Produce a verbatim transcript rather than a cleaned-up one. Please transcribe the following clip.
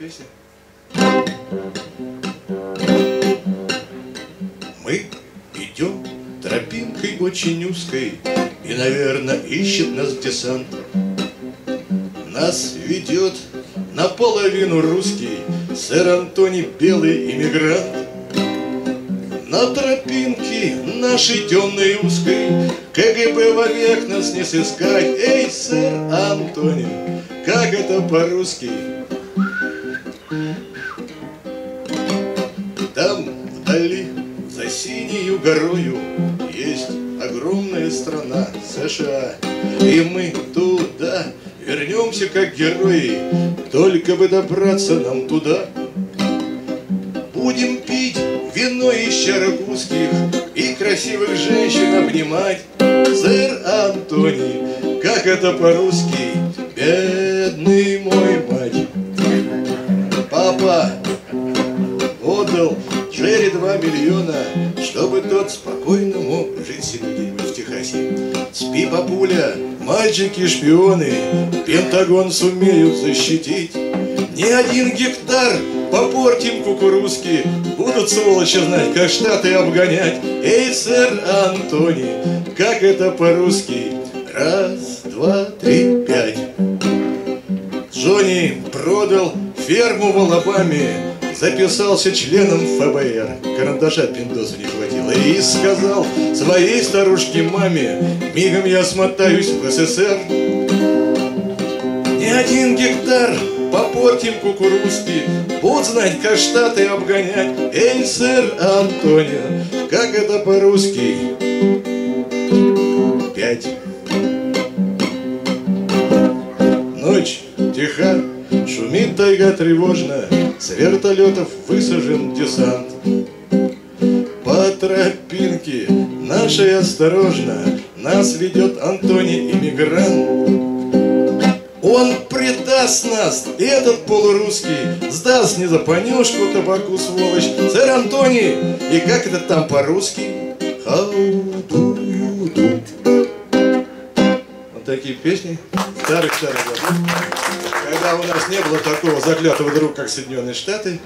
Песня. Мы идем тропинкой очень узкой, и, наверное, ищет нас десант. Нас ведет наполовину русский сэр Энтони, белый иммигрант. На тропинке нашей темной узкой КГБ вовек нас не сыскать. Эй, сэр Энтони, как это по-русски? Там вдали, за синею горою, есть огромная страна США. И мы туда вернемся как герои, только бы добраться нам туда. Будем пить вино из чарагузских и красивых женщин обнимать. Сэр Энтони, как это по-русски? Бедный мой мать. Папа отдал Джерри два миллиона, чтобы тот спокойно мог жить себе где-нибудь в Техасе. Спи, папуля, мальчики-шпионы Пентагон сумеют защитить. Ни один гектар попортим кукурузки, будут сволочи знать, как штаты обгонять. Эй, сэр Энтони, как это по-русски? Раз, два, три, пять. Джонни продал ферму в Алабаме, записался членом Ф Б Р, карандаша от Пиндоза не хватило, и сказал своей старушке маме: мигом я смотаюсь в С С С Р. Ни один гектар попортим кукурузки, будут знать, как штаты обгонять. Эй, сэр Энтони, как это по-русски? Пять. Ночь тиха, шумит тайга тревожно, с вертолетов высажен десант. По тропинке нашей осторожно нас ведет Энтони иммигрант. Он предаст нас, и этот полурусский сдаст не за понюшку табаку, сволочь. Сэр Энтони, и как это там по-русски? How do you do? Вот такие песни старых-старых годов, когда у нас не было такого заклятого друга, как Соединенные Штаты.